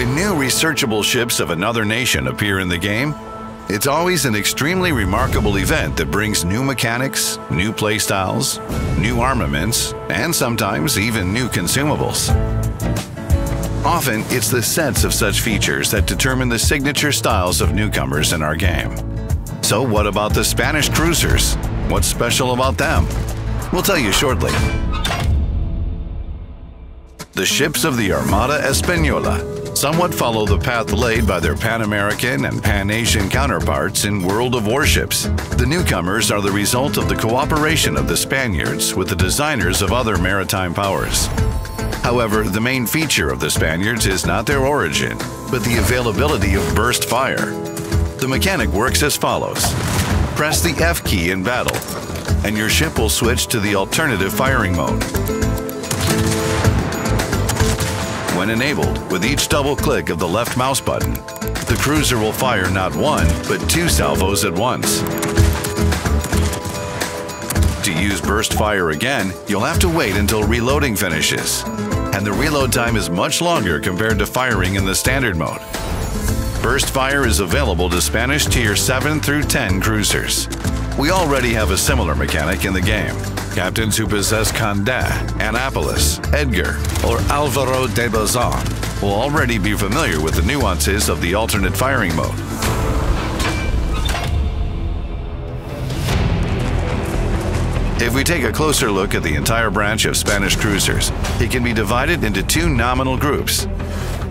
When new researchable ships of another nation appear in the game, it's always an extremely remarkable event that brings new mechanics, new playstyles, new armaments, and sometimes even new consumables. Often, it's the sets of such features that determine the signature styles of newcomers in our game. So what about the Spanish cruisers? What's special about them? We'll tell you shortly. The ships of the Armada Española somewhat follow the path laid by their Pan-American and Pan-Asian counterparts in World of Warships. The newcomers are the result of the cooperation of the Spaniards with the designers of other maritime powers. However, the main feature of the Spaniards is not their origin, but the availability of burst fire. The mechanic works as follows. Press the F key in battle, and your ship will switch to the alternative firing mode. When enabled, with each double click of the left mouse button, the cruiser will fire not one, but two salvos at once. To use burst fire again, you'll have to wait until reloading finishes, and the reload time is much longer compared to firing in the standard mode. Burst fire is available to Spanish Tier 7 through 10 cruisers. We already have a similar mechanic in the game. Captains who possess Condé, Annapolis, Edgar, or Álvaro de Bazán will already be familiar with the nuances of the alternate firing mode. If we take a closer look at the entire branch of Spanish cruisers, it can be divided into two nominal groups.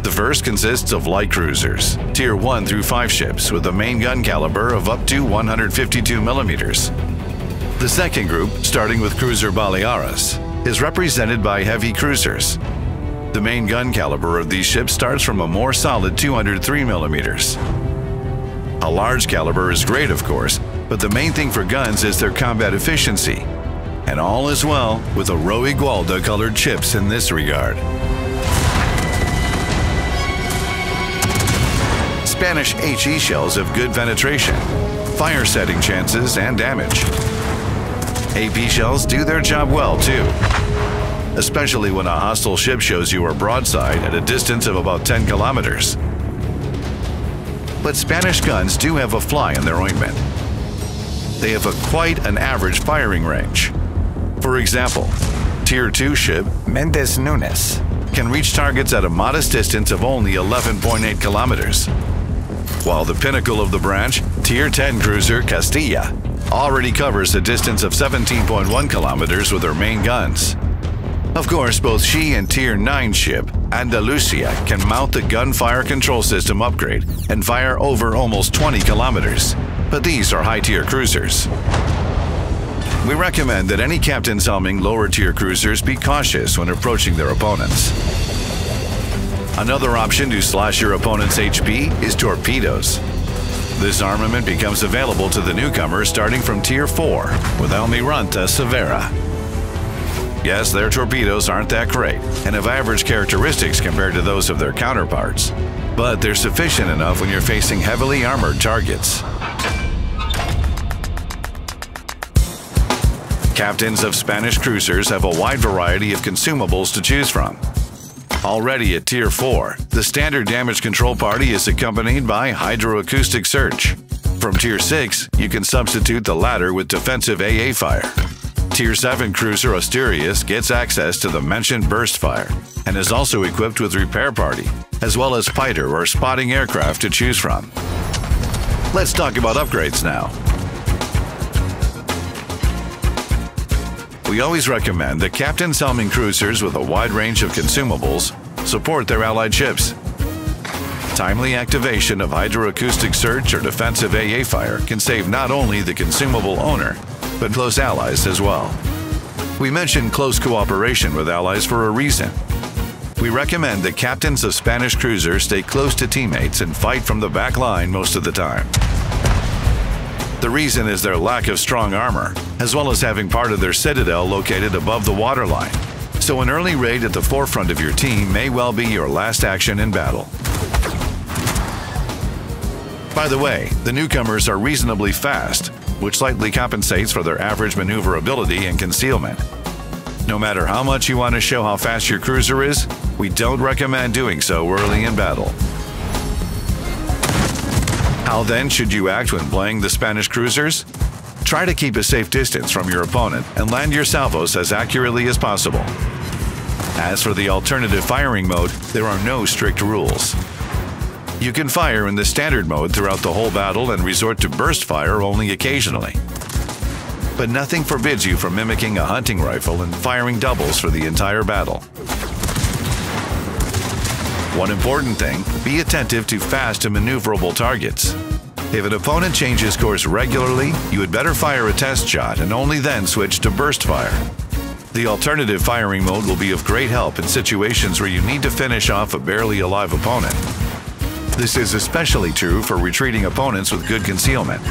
The first consists of light cruisers, Tier 1 through 5 ships with a main gun caliber of up to 152 millimeters. The second group, starting with cruiser Baleares, is represented by heavy cruisers. The main gun caliber of these ships starts from a more solid 203 millimeters. A large caliber is great, of course, but the main thing for guns is their combat efficiency. And all is well with the rojigualda colored ships in this regard. Spanish HE shells have good penetration, fire setting chances, and damage. AP shells do their job well, too, especially when a hostile ship shows you a broadside at a distance of about 10 kilometers. But Spanish guns do have a fly in their ointment. They have quite an average firing range. For example, Tier 2 ship Mendez Nunes can reach targets at a modest distance of only 11.8 kilometers, while the pinnacle of the branch, Tier 10 cruiser Castilla, already covers a distance of 17.1 kilometers with her main guns. Of course, both she and Tier 9 ship Andalusia can mount the gunfire control system upgrade and fire over almost 20 kilometers, but these are high-tier cruisers. We recommend that any captains helming lower-tier cruisers be cautious when approaching their opponents. Another option to slash your opponent's HP is torpedoes. This armament becomes available to the newcomers starting from Tier 4 with Almiranta Severa. Yes, their torpedoes aren't that great and have average characteristics compared to those of their counterparts, but they're sufficient enough when you're facing heavily armored targets. Captains of Spanish cruisers have a wide variety of consumables to choose from. Already at Tier 4, the standard damage control party is accompanied by hydroacoustic search. From Tier 6, you can substitute the latter with defensive AA fire. Tier 7 cruiser Asterius gets access to the mentioned burst fire and is also equipped with repair party, as well as fighter or spotting aircraft to choose from. Let's talk about upgrades now. We always recommend that captains helming cruisers with a wide range of consumables support their allied ships. Timely activation of hydroacoustic search or defensive AA fire can save not only the consumable owner, but close allies as well. We mentioned close cooperation with allies for a reason. We recommend that captains of Spanish cruisers stay close to teammates and fight from the back line most of the time. The reason is their lack of strong armor, as well as having part of their citadel located above the waterline. So an early raid at the forefront of your team may well be your last action in battle. By the way, the newcomers are reasonably fast, which slightly compensates for their average maneuverability and concealment. No matter how much you want to show how fast your cruiser is, we don't recommend doing so early in battle. How then should you act when playing the Spanish cruisers? Try to keep a safe distance from your opponent and land your salvos as accurately as possible. As for the alternative firing mode, there are no strict rules. You can fire in the standard mode throughout the whole battle and resort to burst fire only occasionally. But nothing forbids you from mimicking a hunting rifle and firing doubles for the entire battle. One important thing, be attentive to fast and maneuverable targets. If an opponent changes course regularly, you had better fire a test shot and only then switch to burst fire. The alternative firing mode will be of great help in situations where you need to finish off a barely alive opponent. This is especially true for retreating opponents with good concealment.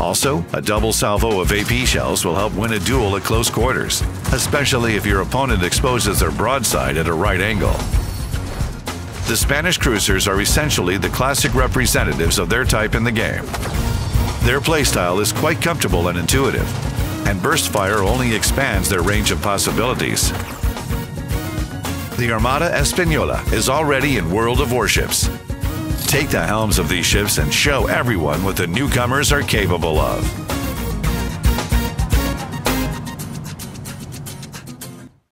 Also, a double salvo of AP shells will help win a duel at close quarters, especially if your opponent exposes their broadside at a right angle. The Spanish cruisers are essentially the classic representatives of their type in the game. Their playstyle is quite comfortable and intuitive, and burst fire only expands their range of possibilities. The Armada Española is already in World of Warships. Take the helms of these ships and show everyone what the newcomers are capable of.